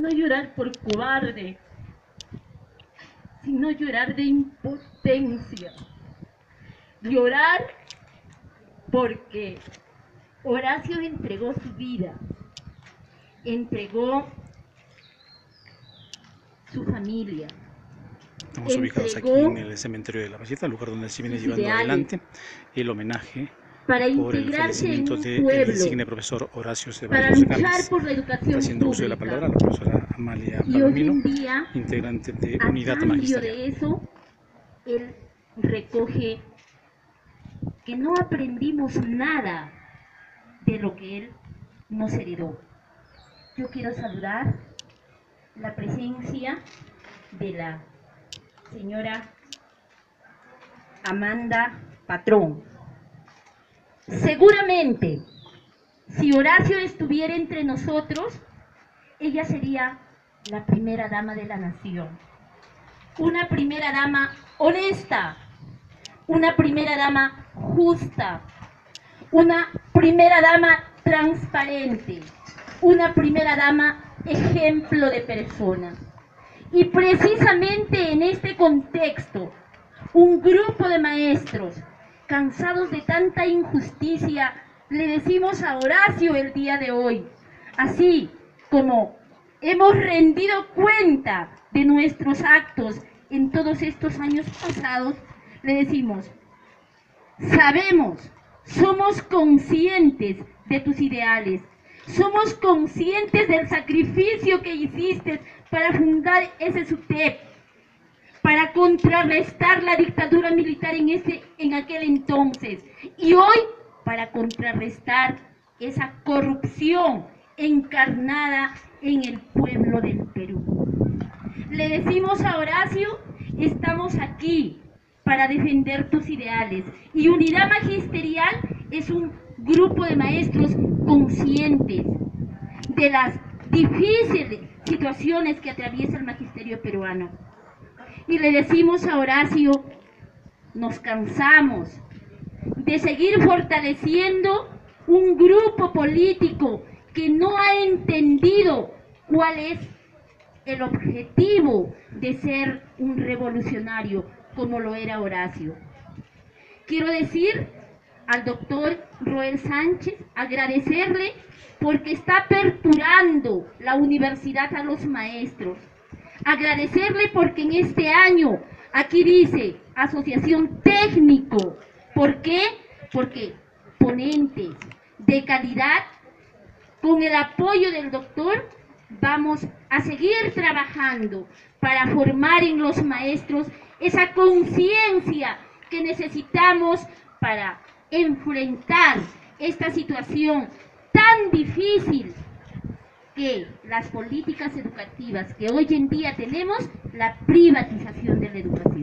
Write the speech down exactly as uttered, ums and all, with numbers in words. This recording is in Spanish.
no llorar por cobarde, sino llorar de impotencia, llorar porque Horacio entregó su vida, entregó su familia. Estamos ubicados aquí en el cementerio de La Valleta, el lugar donde se viene llevando adelante el homenaje para por el fallecimiento del de insigne profesor Horacio Zeballos, que haciendo uso de la palabra la profesora Amalia Palomino, día, integrante de Unidad Magisterial. De eso, él recoge que no aprendimos nada de lo que él nos heredó. Yo quiero saludar la presencia de la señora Amanda Patrón. Seguramente, si Horacio estuviera entre nosotros, ella sería la primera dama de la nación. Una primera dama honesta, una primera dama justa, una primera dama transparente, una primera dama ejemplo de persona. Y precisamente en este contexto, un grupo de maestros, cansados de tanta injusticia, le decimos a Horacio el día de hoy, así como hemos rendido cuenta de nuestros actos en todos estos años pasados, le decimos, sabemos, somos conscientes de tus ideales, somos conscientes del sacrificio que hiciste para fundar ese SUTEP, para contrarrestar la dictadura militar en, ese, en aquel entonces, y hoy para contrarrestar esa corrupción encarnada en el pueblo del Perú. Le decimos a Horacio, estamos aquí para defender tus ideales, y Unidad Magisterial es un grupo de maestros conscientes de las difíciles situaciones que atraviesa el magisterio peruano. Y le decimos a Horacio, nos cansamos de seguir fortaleciendo un grupo político que no ha entendido cuál es el objetivo de ser un revolucionario como lo era Horacio. Quiero decir al doctor Roel Sánchez, agradecerle porque está aperturando la universidad a los maestros. Agradecerle porque en este año, aquí dice, Asociación Técnico. ¿Por qué? Porque ponentes de calidad, con el apoyo del doctor, vamos a seguir trabajando para formar en los maestros esa conciencia que necesitamos para enfrentar esta situación tan difícil que las políticas educativas que hoy en día tenemos, la privatización de la educación.